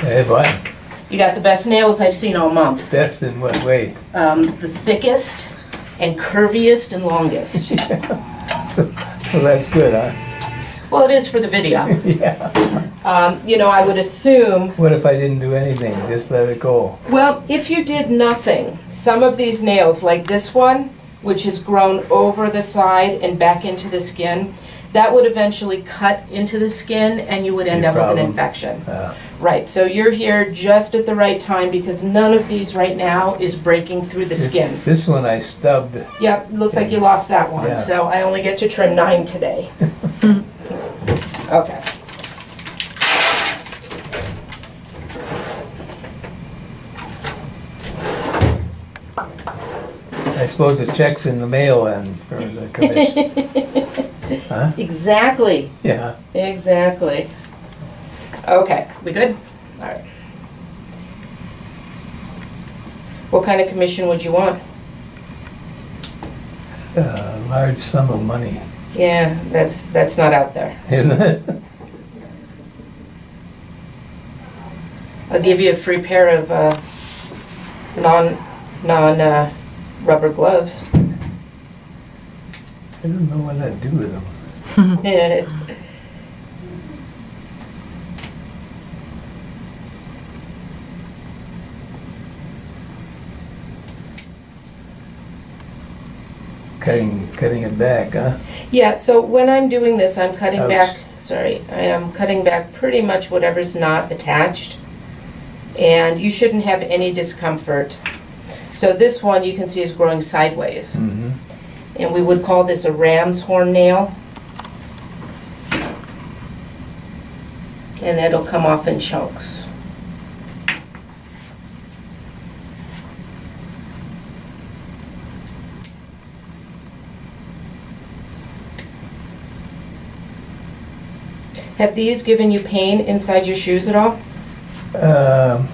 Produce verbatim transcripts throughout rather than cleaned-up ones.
Hey, what? You got the best nails I've seen all month. Best in what way? Um, the thickest and curviest and longest. Yeah. So, so that's good, huh? Well, it is for the video. Yeah. Um, you know, I would assume... What if I didn't do anything? Just let it go. Well, if you did nothing, some of these nails, like this one, which has grown over the side and back into the skin, that would eventually cut into the skin and you would end Your up problem. with an infection. Uh. Right, so you're here just at the right time because none of these right now is breaking through the this, skin. This one I stubbed. Yep, looks like you lost that one, yeah. So I only get to trim nine today. Okay. I suppose the check's in the mail and for the commission. Huh? Exactly. Yeah. Exactly. Okay. We good? All right. What kind of commission would you want? A large sum of money. Yeah, that's that's not out there. Isn't it? I'll give you a free pair of uh, non non uh, rubber gloves. I don't know what I'd do with them. Yeah. Cutting, cutting it back, huh? Yeah, so when I'm doing this, I'm cutting Oops. back, sorry, I am cutting back pretty much whatever's not attached. And you shouldn't have any discomfort. So this one you can see is growing sideways. Mm-hmm. And we would call this a ram's horn nail. And it'll come off in chunks. Have these given you pain inside your shoes at all? Um,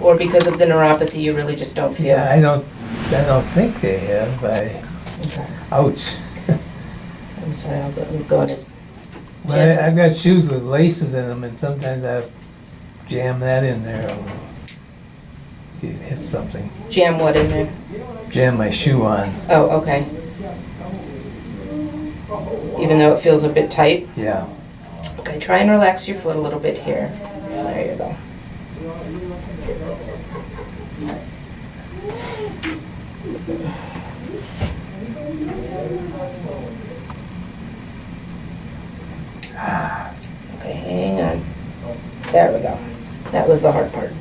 or because of the neuropathy, you really just don't feel? Yeah, I don't. I don't think they have. I, okay. Ouch. I'm sorry. I'll go, go on. Well, I, I've got shoes with laces in them, and sometimes I jam that in there. It hits something. Jam what in there? Jam my shoe on. Oh, okay. Even though it feels a bit tight. Yeah. Okay, try and relax your foot a little bit here. There you go. Okay, hang on. There we go. That was the hard part.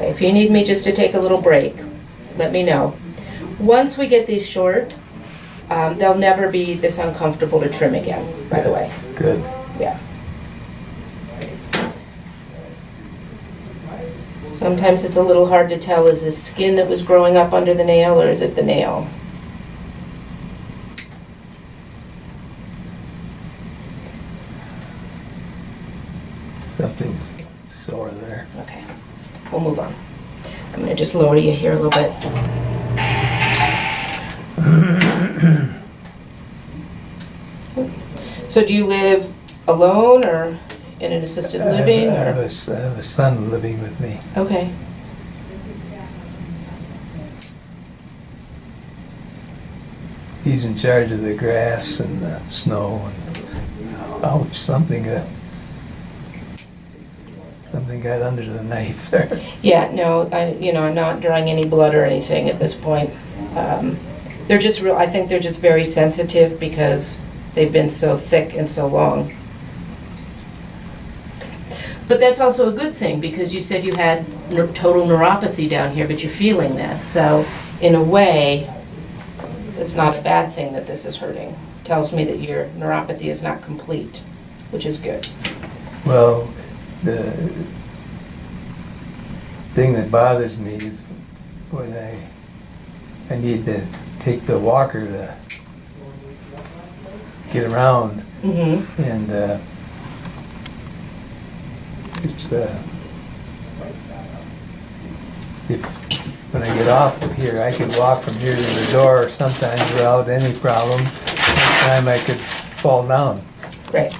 If you need me just to take a little break, let me know. Once we get these short, um, they'll never be this uncomfortable to trim again, by Good. the way. Good. Yeah. Sometimes it's a little hard to tell, is this skin that was growing up under the nail, or is it the nail? Something's sore there. Okay. We'll move on. I'm going to just lower you here a little bit. So do you live alone or in an assisted living? I have, or? I, have a, I have a son living with me. Okay. He's in charge of the grass and the snow. And, ouch, something that... Something got under the knife there. Yeah, no, I, you know, I'm not drawing any blood or anything at this point. Um, they're just real. I think they're just very sensitive because they've been so thick and so long. But that's also a good thing because you said you had ne- total neuropathy down here, but you're feeling this. So in a way, it's not a bad thing that this is hurting. It tells me that your neuropathy is not complete, which is good. Well. The thing that bothers me is when I I need to take the walker to get around, mm-hmm. and uh, it's uh, if when I get off of here, I could walk from here to the door sometimes without any problem. Sometimes I could fall down. Right.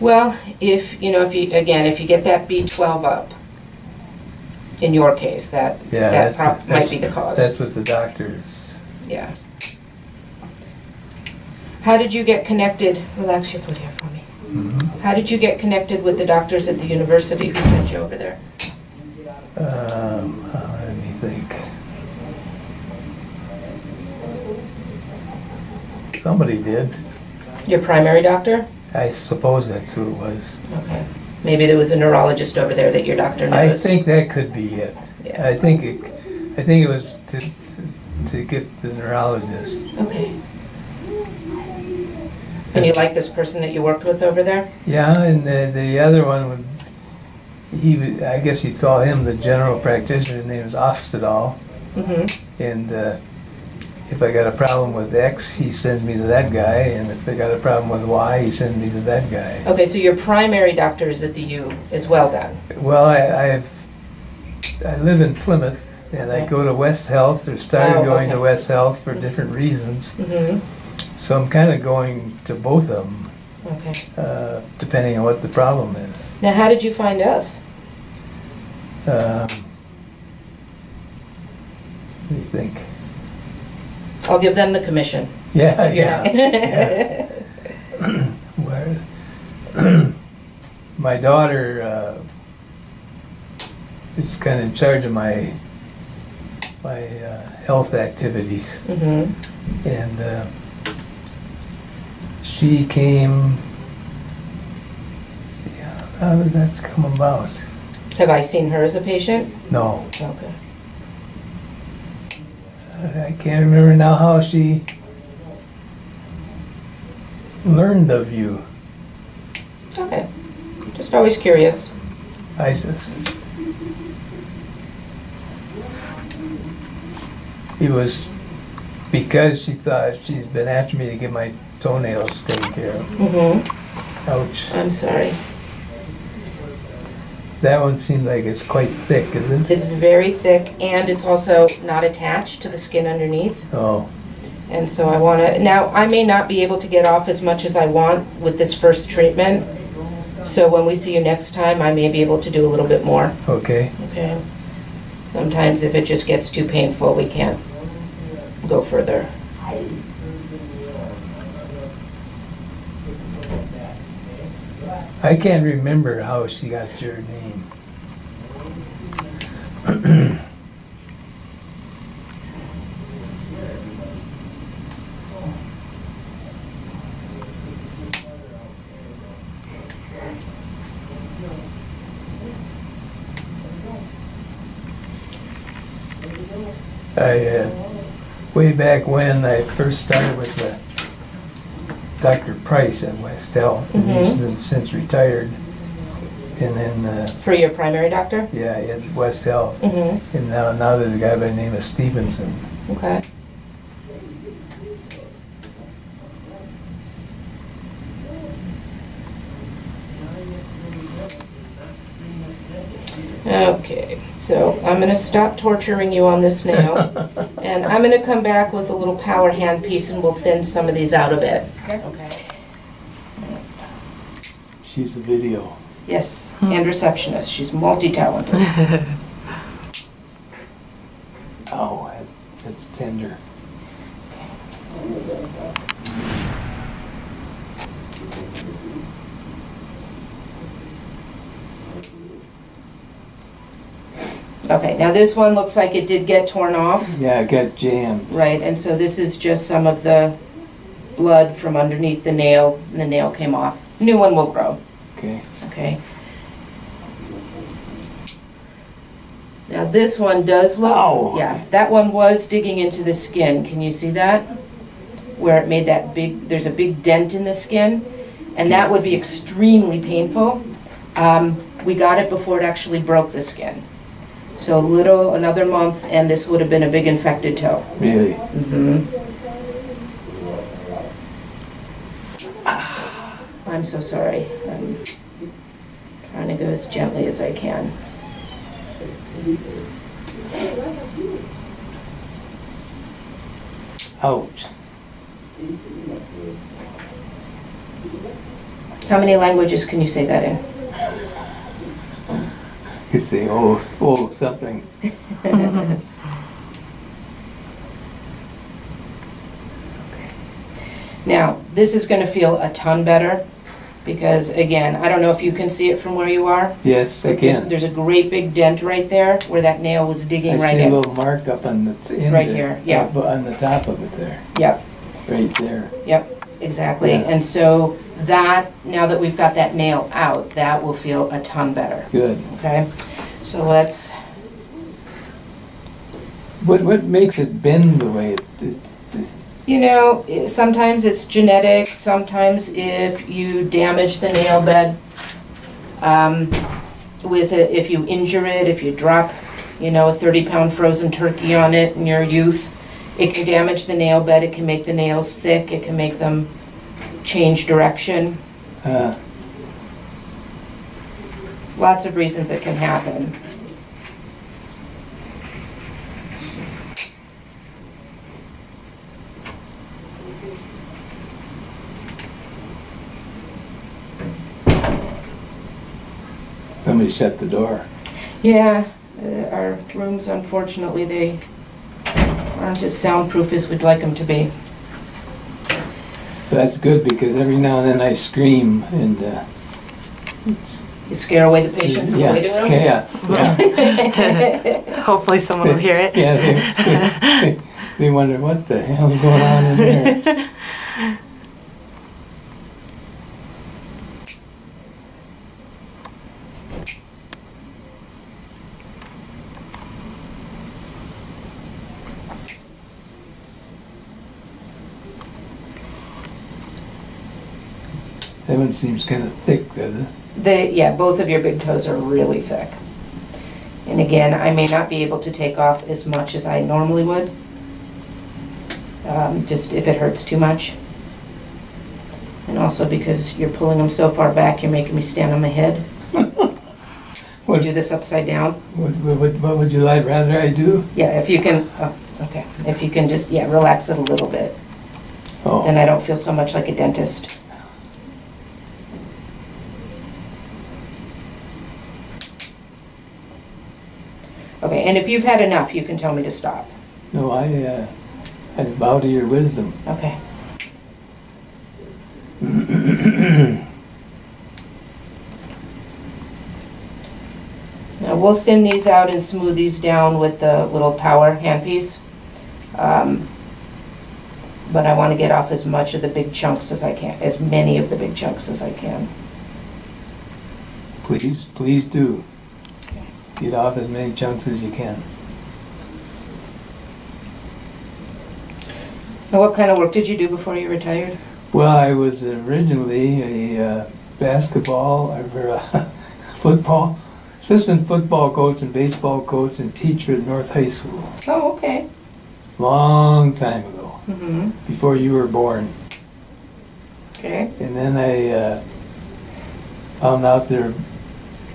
Well, if you know, if you again, if you get that B twelve up, in your case, that yeah, that that's, might that's, be the cause. That's what the doctors. Yeah. How did you get connected? Relax your foot here for me. Mm-hmm. How did you get connected with the doctors at the university who sent you over there? Um, uh, let me think. Somebody did. Your primary doctor? I suppose that's who it was. Okay. Maybe there was a neurologist over there that your doctor knew. I think that could be it. Yeah. I think it. I think it was to to get the neurologist. Okay. And you like this person that you worked with over there? Yeah, and the the other one would. He would, I guess you'd call him the general practitioner. His name was Ofstedal. Mm-hmm. And. Uh, If I got a problem with X, he sends me to that guy, and if I got a problem with Y, he sends me to that guy. Okay, so your primary doctor is at the U as well, then? Well, I I've, I live in Plymouth, and okay. I go to West Health, or started oh, going okay. to West Health for different reasons. Mm-hmm. So I'm kind of going to both of them, okay. uh, depending on what the problem is. Now, how did you find us? Uh, what do you think? I'll give them the commission. Yeah, yeah. Yes. Where, my daughter uh, is kind of in charge of my my uh, health activities, mm-hmm. and uh, she came. Let's see, how did that come about? Have I seen her as a patient? No. Okay. I can't remember now how she learned of you. Okay. Just always curious. Isis. It was because she thought she's been after me to get my toenails taken care of. Mm-hmm. Ouch. I'm sorry. That one seems like it's quite thick, isn't it? It's very thick, and it's also not attached to the skin underneath. Oh. And so I want to... Now, I may not be able to get off as much as I want with this first treatment, so when we see you next time, I may be able to do a little bit more. Okay. Okay. Sometimes if it just gets too painful, we can't go further. I can't remember how she got your name. I, uh, way back when I first started with the Doctor Price at West Health, mm-hmm. and he's since retired. And then uh, for your primary doctor? Yeah, at West Health. Mm-hmm. And now, now there's a guy by the name of Stevenson. Okay. Okay, so I'm going to stop torturing you on this now, and I'm going to come back with a little power hand piece, and we'll thin some of these out a bit. Okay. Okay. She's the video. Yes, hmm. and receptionist. She's multi-talented. Oh, that's tender. Okay, now this one looks like it did get torn off. Yeah, it got jammed. Right, and so this is just some of the blood from underneath the nail, and the nail came off. New one will grow. Okay. Okay. Now this one does look... Oh! Yeah, that one was digging into the skin. Can you see that? Where it made that big... There's a big dent in the skin, and that would be extremely painful. Um, we got it before it actually broke the skin. So a little, another month, and this would have been a big infected toe. Really? Mm-hmm. Ah, I'm so sorry. I'm trying to go as gently as I can. Out. How many languages can you say that in? You could say oh, oh, something. Okay. Now, this is going to feel a ton better because, again, I don't know if you can see it from where you are. Yes, I can. There's, there's a great big dent right there where that nail was digging right in. I see a little mark up on the end. Right here, yeah. Up on the top of it there. Yep. Right there. Yep, exactly. Yeah. And so that, now that we've got that nail out, that will feel a ton better. Good. Okay, so let's... What, what makes it bend the way it did? You know, sometimes it's genetic, sometimes if you damage the nail bed, um, with it, if you injure it, if you drop, you know, a thirty pound frozen turkey on it in your youth, it can damage the nail bed, it can make the nails thick, it can make them change direction. Uh. Lots of reasons it can happen. Somebody shut the door. Yeah, uh, our rooms, unfortunately, they aren't as soundproof as we'd like them to be. That's good because every now and then I scream and uh, it's you scare away the patients in the waiting room. Yeah, yeah. Hopefully someone will hear it. Yeah, they, they, they wonder what the hell is going on in there. That one seems kind of thick, does it? The, yeah, both of your big toes are really thick. And again, I may not be able to take off as much as I normally would, um, just if it hurts too much. And also because you're pulling them so far back, you're making me stand on my head. What, do this upside down. What, what, what would you like rather I do? Yeah, if you can, oh, okay. If you can just, yeah, relax it a little bit. Oh. Then I don't feel so much like a dentist. Okay, and if you've had enough, you can tell me to stop. No, I, uh, I bow to your wisdom. Okay. Now we'll thin these out and smooth these down with the little power handpiece. Um, but I want to get off as much of the big chunks as I can, as many of the big chunks as I can. Please, please do. Get off as many chunks as you can. Now, what kind of work did you do before you retired? Well, I was originally a uh, basketball, or a football, assistant football coach and baseball coach and teacher at North High School. Oh, okay. Long time ago, mm-hmm. before you were born. Okay. And then I uh, found out there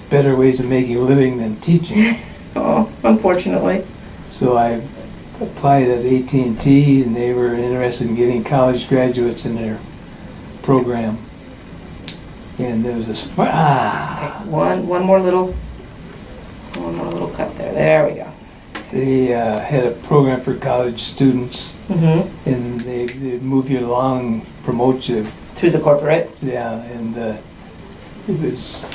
better ways of making a living than teaching. Oh, unfortunately. So I applied at A T and T and they were interested in getting college graduates in their program. And there was a sp ah. Okay, one one more little one more little cut there. There we go. They uh, had a program for college students, mm-hmm. and they they move you along, promote you through the corporate. Yeah, and uh, it was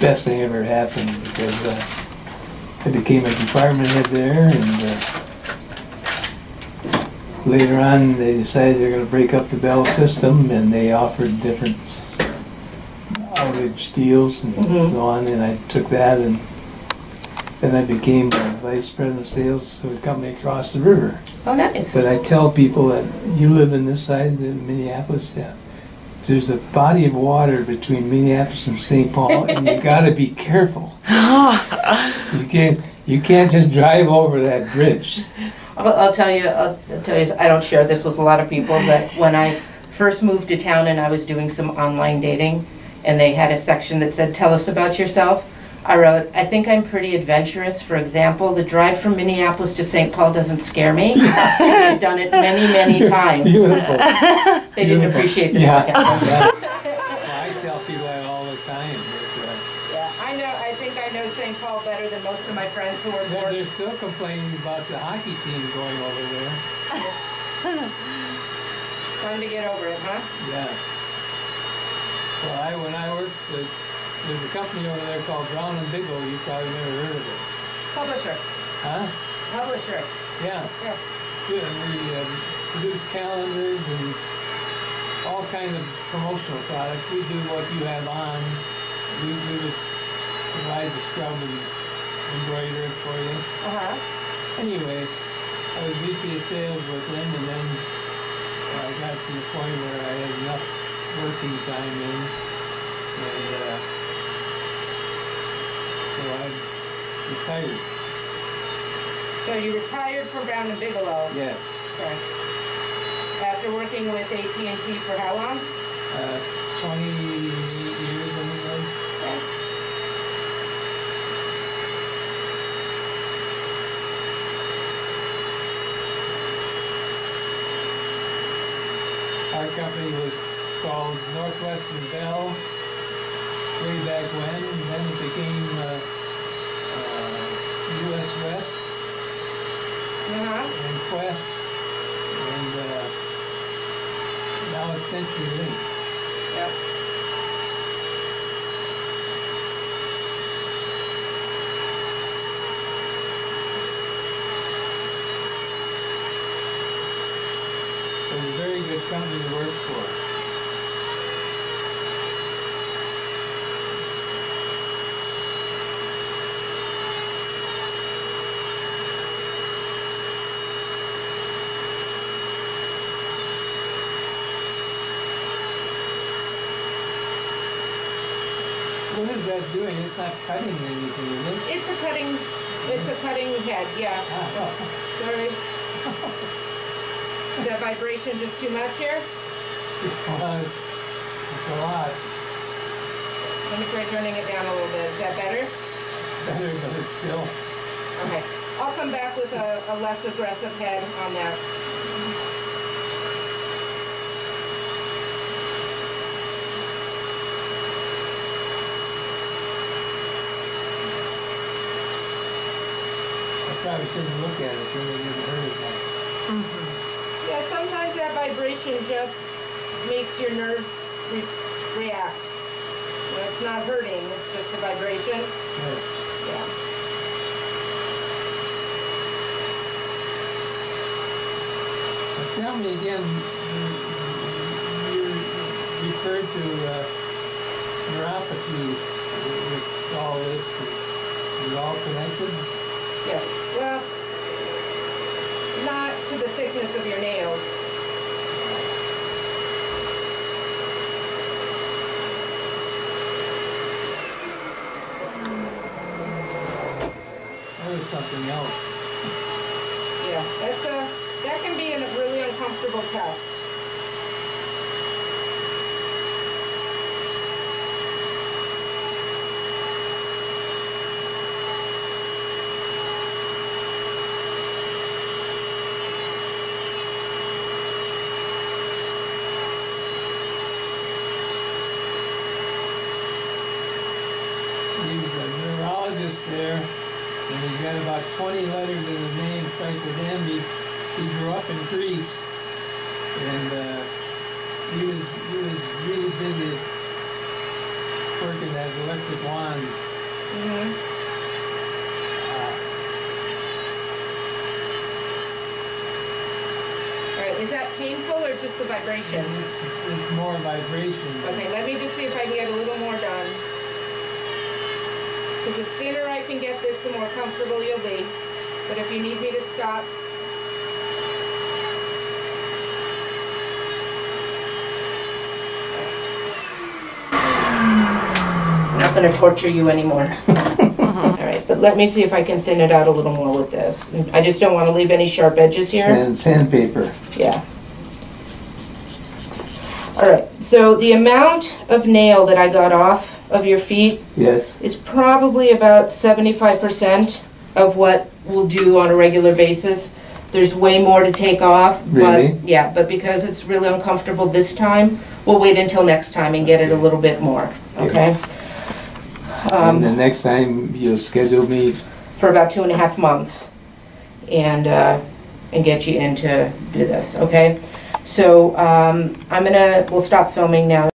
best thing ever happened because uh, I became a department head there, and uh, later on they decided they're going to break up the Bell system, and they offered different outage deals and mm-hmm. so on. And I took that, and then I became the vice president of sales to a company across the river. Oh, nice! But I tell people that you live in this side of Minneapolis, yeah. There's a body of water between Minneapolis and Saint Paul, and you got to be careful. You can't, you can't just drive over that bridge. I'll, I'll tell you, I'll, I'll tell you, I don't share this with a lot of people, but when I first moved to town and I was doing some online dating, and they had a section that said, "Tell us about yourself," I wrote, I think I'm pretty adventurous. For example, the drive from Minneapolis to Saint Paul doesn't scare me. I've done it many, many times. Beautiful. They Beautiful. Didn't appreciate this yeah. podcast. Yeah. I tell people that all the time. Yeah, I know. I think I know Saint Paul better than most of my friends who are born. They're, they're still complaining about the hockey team going over there. Time to get over it, huh? Yeah. Well, I, when I worked at... There's a company over there called Brown and Bigelow. You probably never heard of it. Publisher. Huh? Publisher. Yeah. Yeah. Yeah, we uh, produce calendars and all kinds of promotional products. We do what you have on. We, we just provide the scrub and embroider it for you. Uh-huh. Anyway, I was V P of sales with Lynn, and then uh, I got to the point where I had enough working time in. And, uh, So I retired. So you retired from Brown and Bigelow? Yes. Okay. After working with A T and T for how long? Uh, twenty-eight years, I think. Okay. Our company was called Northwestern Bell. Way back when, and then it became uh, uh, U S West yeah. and Quest, and uh, now it's Century Link. Yep. It was a very good company to work for. What is that doing? It's not cutting anything, is it? It's a cutting, it's a cutting head, yeah. Ah. Sorry. Is that vibration just too much here? It's a lot. It's a lot. Let me try turning it down a little bit. Is that better? Better, but it's still. Okay. I'll come back with a, a less aggressive head on that. Probably shouldn't look at it, then they didn't hurt as much. Mm-hmm. Yeah, sometimes that vibration just makes your nerves re react. You know, it's not hurting, it's just a vibration. Yes. Yeah. Now tell me again, you referred to uh, neuropathy with all this. Is it all connected? Yeah. Well, not to the thickness of your nails. That was something else. Yeah, that's a, that can be a really uncomfortable test. twenty letters in his name, starts with M. He, he grew up in Greece, and uh, he was he was really busy working as electric wand. Mm-hmm. uh, All right, is that painful or just the vibration? It's, it's more vibration. Okay, let me just see if I can get a little more done. Because the thinner I can get this, the more comfortable you'll be. But if you need me to stop. I'm not going to torture you anymore. uh-huh. All right, but let me see if I can thin it out a little more with this. I just don't want to leave any sharp edges here. Sand, sandpaper. Yeah. All right, so the amount of nail that I got off of your feet, yes, is probably about seventy-five percent of what we'll do on a regular basis. There's way more to take off, really? But yeah, but because it's really uncomfortable this time, we'll wait until next time and get it a little bit more. Okay. Yeah. Um, and the next time you'll schedule me for about two and a half months, and uh, and get you in to do this. Okay. So um, I'm gonna we'll stop filming now.